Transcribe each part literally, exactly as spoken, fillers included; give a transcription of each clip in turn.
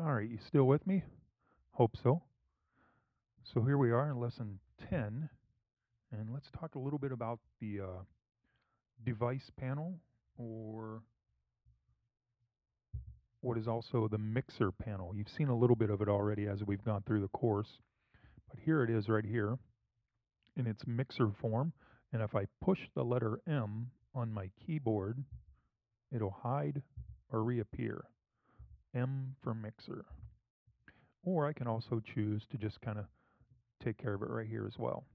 All right, you still with me? Hope so. So here we are in lesson ten, and let's talk a little bit about the uh, device panel, or what is also the mixer panel. You've seen a little bit of it already as we've gone through the course, but here it is right here in its mixer form. And if I push the letter M on my keyboard, it'll hide or reappear. M for mixer. Or I can also choose to just kind of take care of it right here as well.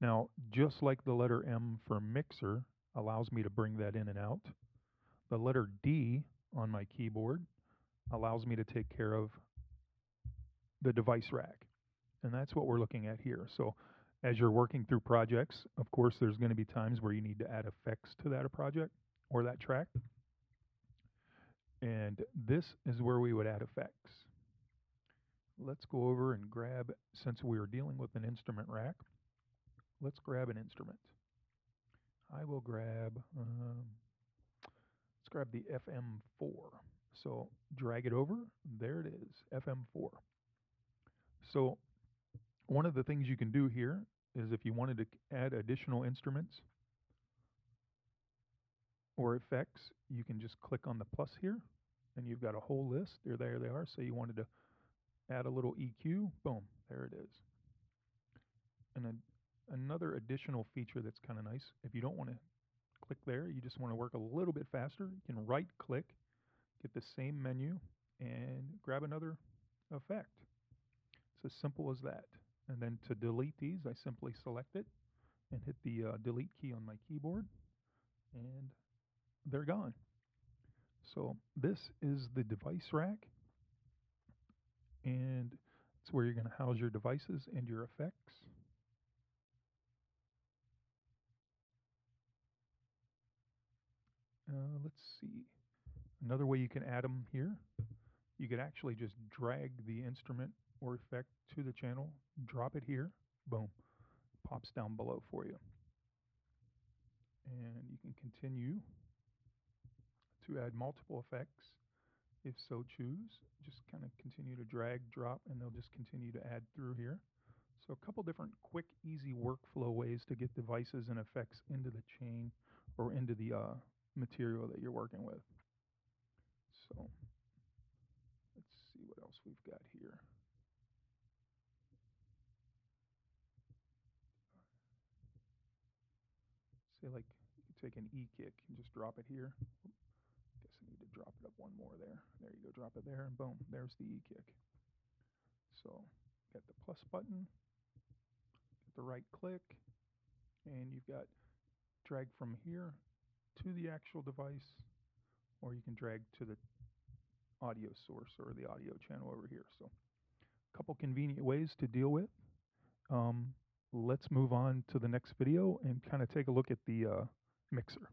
Now, just like the letter M for mixer allows me to bring that in and out, the letter D on my keyboard allows me to take care of the device rack. And that's what we're looking at here. So as you're working through projects, of course, there's going to be times where you need to add effects to that project or that track. And this is where we would add effects. Let's go over and grab, since we are dealing with an instrument rack, let's grab an instrument. I will grab, um, let's grab the F M four. So drag it over, there it is, F M four. So one of the things you can do here is if you wanted to add additional instruments or effects, you can just click on the plus here, and you've got a whole list. There, there they are, so you wanted to add a little E Q, boom, there it is. And then another additional feature that's kind of nice, if you don't want to click there, you just want to work a little bit faster, you can right-click, get the same menu, and grab another effect. It's as simple as that. And then to delete these, I simply select it and hit the uh, delete key on my keyboard, and they're gone. So this is the device rack, and it's where you're going to house your devices and your effects. Uh, let's see. Another way you can add them here, you could actually just drag the instrument or effect to the channel, drop it here, boom, pops down below for you. And you can continue to add multiple effects if so choose. Just kind of continue to drag, drop, and they'll just continue to add through here. So a couple different quick, easy workflow ways to get devices and effects into the chain or into the uh, material that you're working with. So let's see what else we've got here. Say like you take an E kick and just drop it here. Guess I need to drop it up one more there. There you go, drop it there, and boom, there's the E kick. So got the plus button, get the right click, and you've got drag from here to the actual device, or you can drag to the audio source or the audio channel over here. So a couple convenient ways to deal with. Um, Let's move on to the next video and kind of take a look at the uh, mixer.